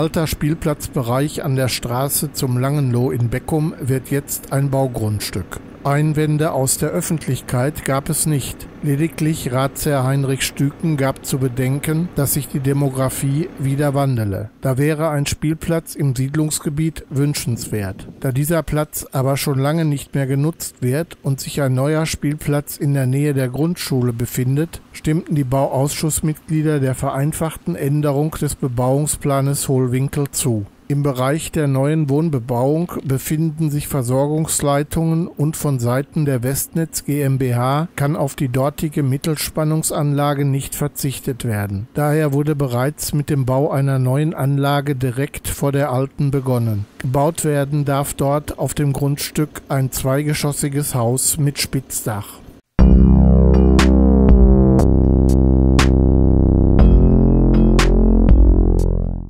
alter Spielplatzbereich an der Straße zum Langenloh in Beckum wird jetzt ein Baugrundstück. Einwände aus der Öffentlichkeit gab es nicht. Lediglich Ratsherr Heinrich Stüeken gab zu bedenken, dass sich die Demografie wieder wandele. Da wäre ein Spielplatz im Siedlungsgebiet wünschenswert. Da dieser Platz aber schon lange nicht mehr genutzt wird und sich ein neuer Spielplatz in der Nähe der Grundschule befindet, stimmten die Bauausschussmitglieder der vereinfachten Änderung des Bebauungsplanes Hohlwinkel zu. Im Bereich der neuen Wohnbebauung befinden sich Versorgungsleitungen und von Seiten der Westnetz GmbH kann auf die dortige Mittelspannungsanlage nicht verzichtet werden. Daher wurde bereits mit dem Bau einer neuen Anlage direkt vor der alten begonnen. Gebaut werden darf dort auf dem Grundstück ein zweigeschossiges Haus mit Spitzdach.